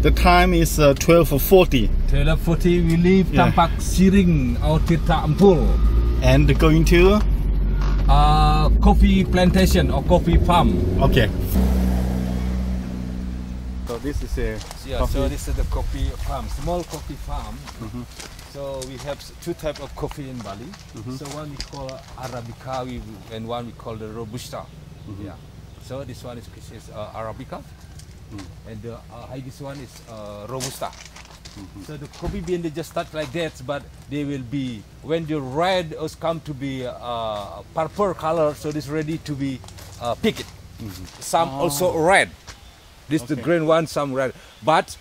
The time is 12:40. 12:40 we leave Tampak Siring or Tirta Ampul and going to coffee plantation or coffee farm. Okay. So this is a coffee. So this is the coffee farm, small coffee farm. Mm-hmm. So we have two types of coffee in Bali. Mm-hmm. So one we call Arabica and one we call the Robusta. Mm-hmm. Yeah. So this one is Arabica. Mm. And this one is Robusta. Mm-hmm. So the coffee bean, they just start like that, but they will be, when the red has come to be purple color, so it's ready to be picked. Mm-hmm. Some also red. This the green one, some red. But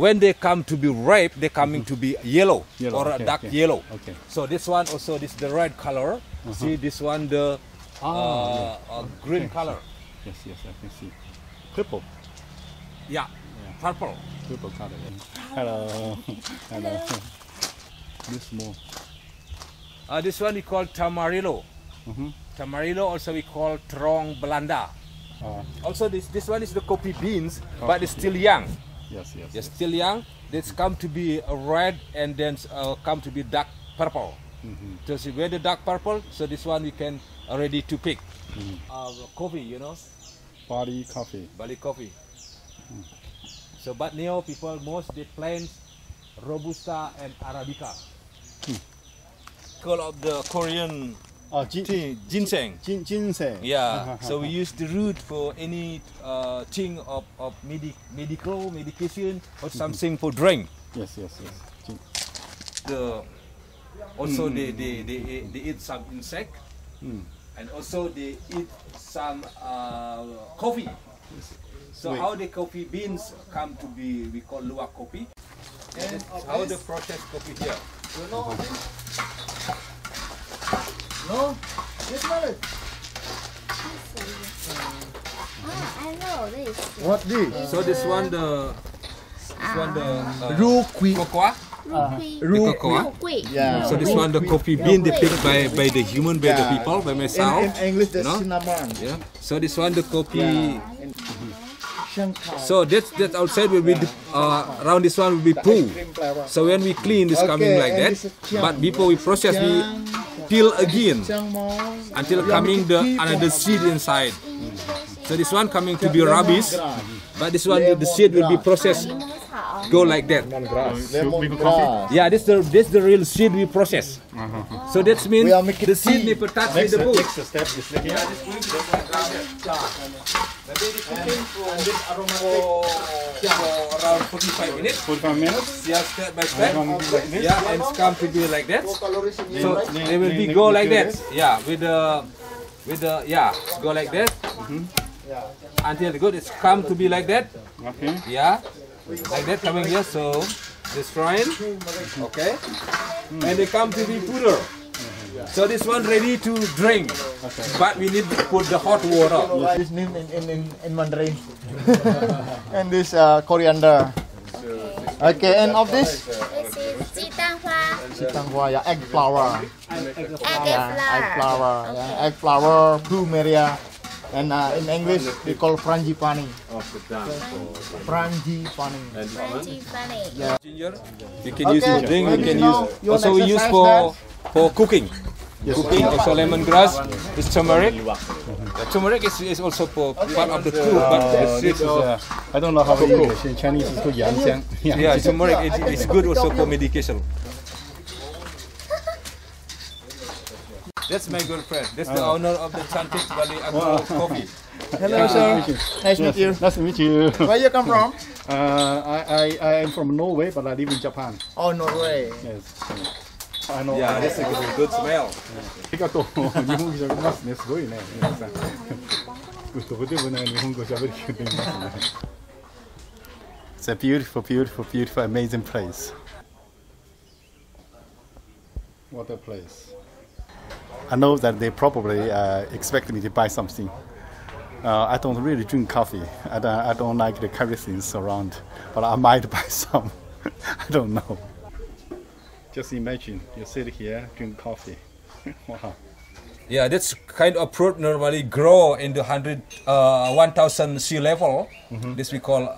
when they come to be ripe, they're coming to be yellow, or dark yellow. Okay. So this one also, this the red color. Uh-huh. See this one, the green color. Yes, yes, I can see. Purple. Yeah, purple. Purple color. Hello. Hello. This more. This one we call tamarillo. Mm-hmm. Tamarillo also we call Terong Belanda. Also this one is the coffee beans, but it's still young. Yes, yes. It's still young. It's come to be red and then come to be dark purple. Mm-hmm. So see where the dark purple. So this one we can already to pick. Mm-hmm. Coffee, you know. Bali coffee. Bali coffee. Mm. So, but now people most they plant Robusta and Arabica. Mm. Call of the Korean ginseng. Ginseng. Yeah. So we use the root for any thing of medical medication or something for drink. Yes, yes, yes. They eat some insect. Mm. And also they eat some coffee. So how the coffee beans come to be, we call Luwak coffee. And how the process coffee here. You know No? This one is? I know this. What this? So this one the... This one the... Rukui. Rukui. Yeah. So this one the coffee bean they picked by the human, by the people, by myself. In English the cinnamon. Yeah. So this one the coffee. So that outside will be around this one will be poo. So when we clean this coming like that, but before we process we peel again until coming the another seed inside. So this one coming to be rubbish, but this one the seed will be processed. Go like that. Yeah, this the real seed we process. So that means the seed never touch with the book. Next step is like here. And this aroma for around 45 minutes. 45 minutes. Yeah, step by step. Yeah, and it's come to be like that. So it will be go like that. Yeah, go like that. Until the good, it's come to be like that. Okay. Yeah. Like that coming here, so destroying, okay, and they come to be powder. So this one ready to drink, but we need to put the hot water. This name in Mandarin, and this coriander. Okay, and of this? This is jitang hua. Jitang hua, yeah, egg flour. Egg flour, plumeria. And in English, we call frangipani. Frangipani. Yeah. You can use for drink. You can use. Also, we use for cooking. Yes. Cooking also lemongrass. It's turmeric. The turmeric is also for part of the food, but it's I don't know how to cook. In Chinese, it's called yanxiang. Yeah, turmeric is good also for medication. That's my girlfriend. That's the owner of the Cantik Valley Aqua coffee. Hello, sir. Nice to meet you. Nice to meet you. Where you come from? I am from Norway, but I live in Japan. Oh, Norway. Yes. I know. Yeah, that's a good smell. It's a beautiful, beautiful, beautiful, amazing place. What a place. I know that they probably expect me to buy something. I don't really drink coffee. I don't like the kerosene around, but I might buy some. I don't know. Just imagine you sit here, drink coffee. Wow. Yeah, that's kind of fruit normally grow in the 1,000 sea level. Mm-hmm. This we call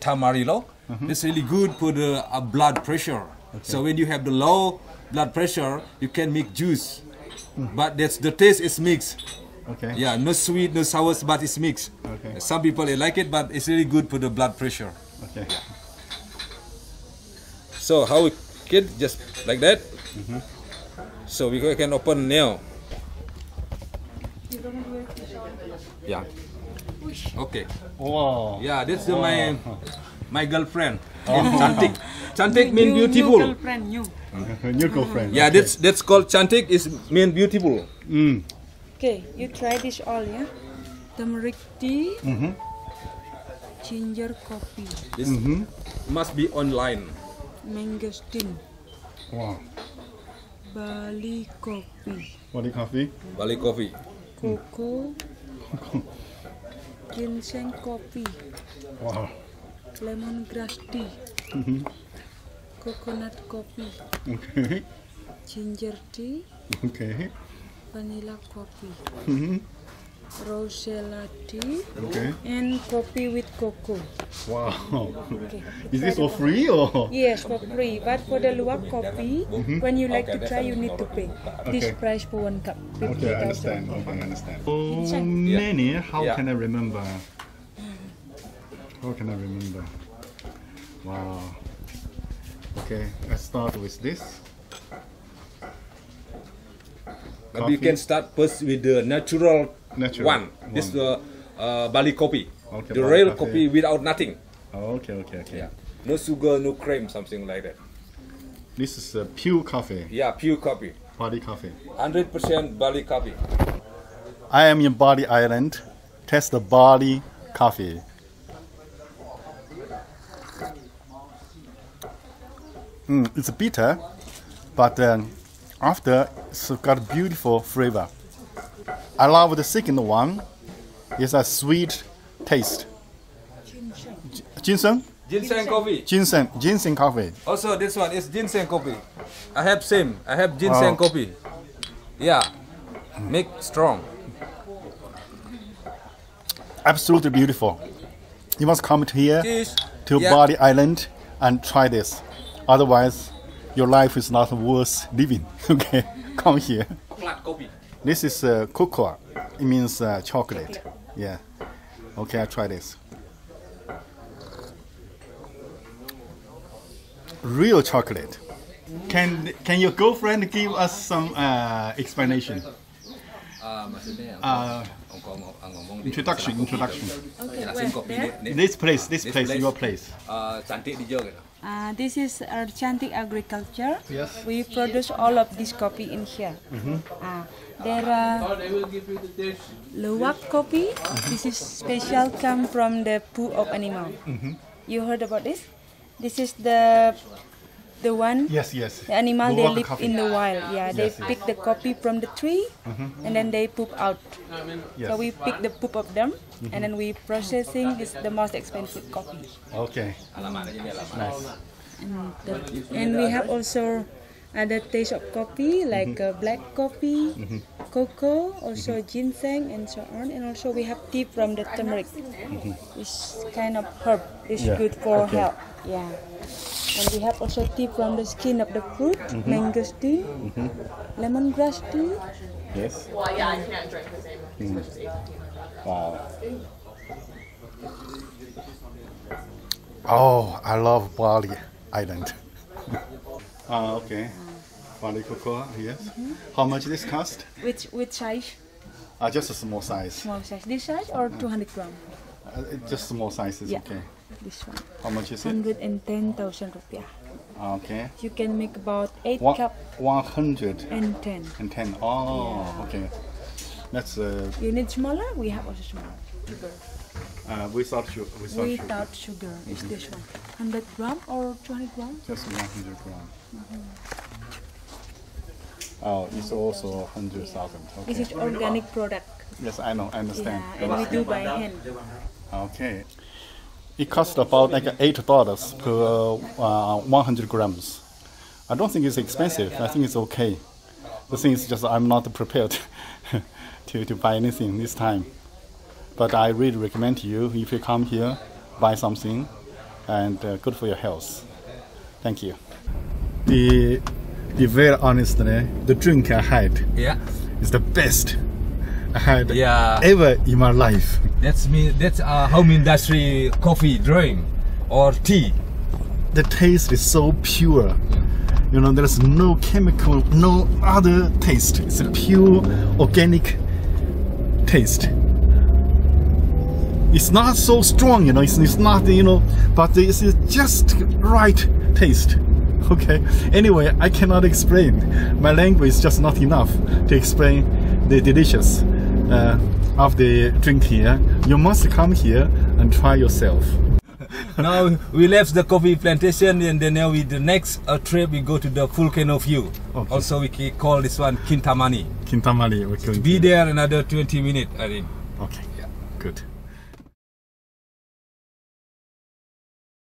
tamarillo. Mm-hmm. It's really good for the blood pressure. Okay. So when you have the low blood pressure, you can make juice. Mm. But that's the taste is mixed. Okay. Yeah, no sweet, no sour, but it's mixed. Okay. Some people they like it, but it's really good for the blood pressure. Okay. Yeah. So how we get just like that. Mm-hmm. So we can open now. Yeah. Okay. Wow. Yeah, that's the, my girlfriend. Oh. Cantik. Cantik means beautiful. New girlfriend. New girlfriend. Yeah, okay. that's called Cantik. Is mean beautiful. Mm. Okay, you try this all, yeah. Turmeric tea. Mm-hmm. Ginger coffee. This must be online. Mangosteen. Wow. Bali coffee. Bali coffee. Bali coffee. Cocoa. Ginseng coffee. Wow. Lemongrass tea. Coconut coffee. Okay. Ginger tea. Okay. Vanilla coffee. Rosella tea. Okay. And coffee with cocoa. Wow. Okay. Is this for free or? Yes, for free. But for the luwak coffee, when you like to try, you need to pay. Okay. This price for 1 cup. Okay, I understand. Okay, I understand. Oh, Nene, how can I remember? How can I remember? Wow. Okay, let's start with this. But you can start first with the natural one. This is the Bali coffee. Okay, the real coffee without nothing. Oh, okay. Yeah. No sugar, no cream, something like that. This is a pure coffee. Yeah, pure coffee. Bali coffee. 100% Bali coffee. I am in Bali Island. Test the Bali coffee. It's bitter, but after it's got beautiful flavor. I love the second one. It's a sweet taste. Ginseng. Ginseng coffee. Ginseng coffee. Also, this one is ginseng coffee. I have same. I have ginseng coffee. Yeah, make strong. Absolutely beautiful. You must come here to Bali Island and try this. Otherwise, your life is not worth living. Okay, come here. This is cocoa. It means chocolate. Yeah. Okay, I try this. Real chocolate. Can your girlfriend give us some explanation? Introduction. Okay, where? This place, your place. This is our Cantik agriculture. Yes. We produce all of this coffee in here. There are luwak coffee. This is special, come from the poo of animal. You heard about this? This is the one. Yes. The animal luwak they live coffee in the wild. Yeah, they pick the coffee from the tree and then they poop out. Yes. So we pick the poop of them and then we processing is the most expensive coffee. Okay. Nice. And we have also other taste of coffee like black coffee, cocoa, also ginseng and so on. And also we have tea from the turmeric. It's kind of herb. It's good for health. Yeah. And we have also tea from the skin of the fruit, mangosteen, lemongrass tea. Yes. Well, yeah, I can't drink the same. Wow. Oh, I love Bali Island. Okay. Bali cocoa, yes. How much this cost? Which size? Just a small size. Small size. This size or 200 grams? Just small size is okay. This one. How much is it? 110,000 rupiah. Okay. You can make about 8 cups. 110. And 10. Oh, yeah. Okay. That's. You need smaller. We have also smaller. Without sugar. Is this one? 100 grams or 200 grams? Just 100 grams. Oh, it's also 100,000. Okay. This is organic product. Yes, I know. I understand. Yeah, and we do by hand. Okay. It costs about like $8 per 100 grams. I don't think it's expensive. I think it's okay. The thing is just I'm not prepared to buy anything this time. But I really recommend you, if you come here, buy something, and good for your health. Thank you. To be very honest, the drink I had is the best I had ever in my life. That's home industry coffee drink or tea. The taste is so pure. You know, there's no chemical, no other taste. It's a pure organic taste. It's not so strong, you know, it's not, you know, but it's just right taste. Okay, anyway, I cannot explain. My language is just not enough to explain the delicious of the drink here. You must come here and try yourself. Now we left the coffee plantation, and then now with the next trip we go to the volcano view. Okay. Also we can call this one Kintamani. Kintamani, okay. So to be there another 20 minutes, I think. Okay, yeah, good.